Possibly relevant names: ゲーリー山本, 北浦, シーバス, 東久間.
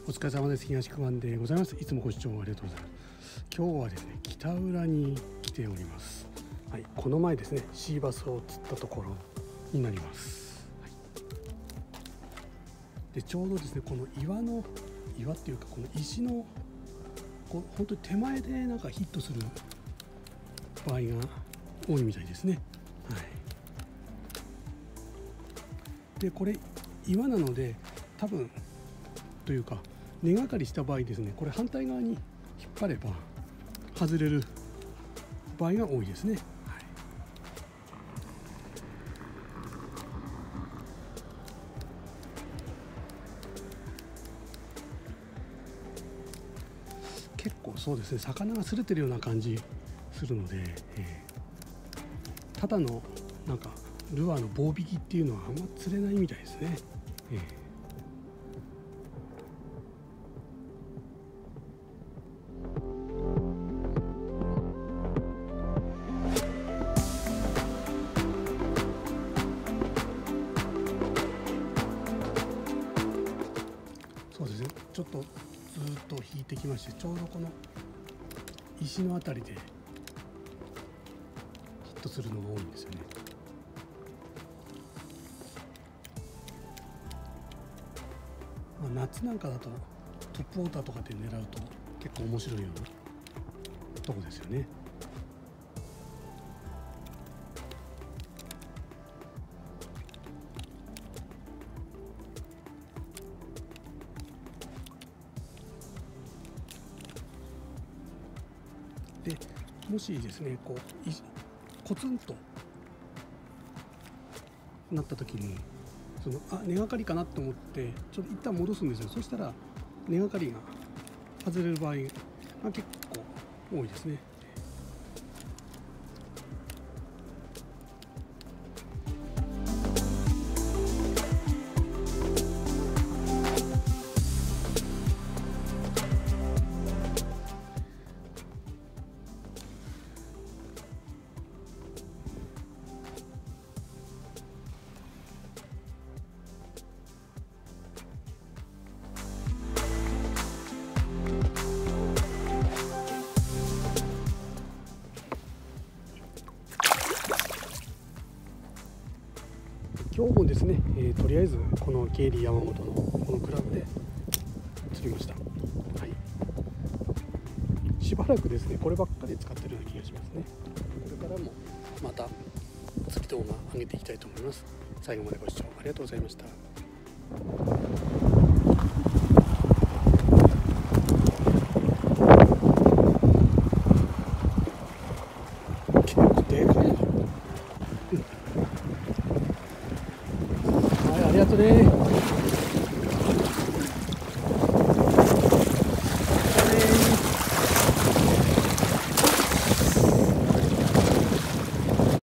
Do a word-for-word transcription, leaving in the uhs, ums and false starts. はい、お疲れ様です。東久間でございます。いつもご視聴ありがとうございます。今日はですね、北浦に来ております。はい、この前ですね、シーバスを釣ったところになります。はい、で、ちょうどですね、この岩の岩っていうかこの石のこう本当に手前でなんかヒットする場合が多いみたいですね。はい。で、これ岩なので多分。というか根掛かりした場合ですね、これ反対側に引っ張れば外れる場合が多いですね、はい、結構そうですね、魚が擦れてるような感じするので、えー、ただのなんかルアーの棒引きっていうのはあんま釣れないみたいですね、えーちょっとずっと引いてきまして、ちょうどこの石のあたりでヒットするのが多いんですよね。まあ、夏なんかだとトップウォーターとかで狙うと結構面白いようなとこですよね。でもしですね、こうコツンとなった時にそのあ根がかりかなと思ってちょっと一旦戻すんですよ。そしたら根がかりが外れる場合が結構多いですね。今日もですね、えー、とりあえずこのゲーリー山本のこのクラブで釣りました、はい、しばらくですねこればっかり使ってるような気がしますね。これからもまた釣り動画上げていきたいと思います。最後までご視聴ありがとうございました。ありがとうね。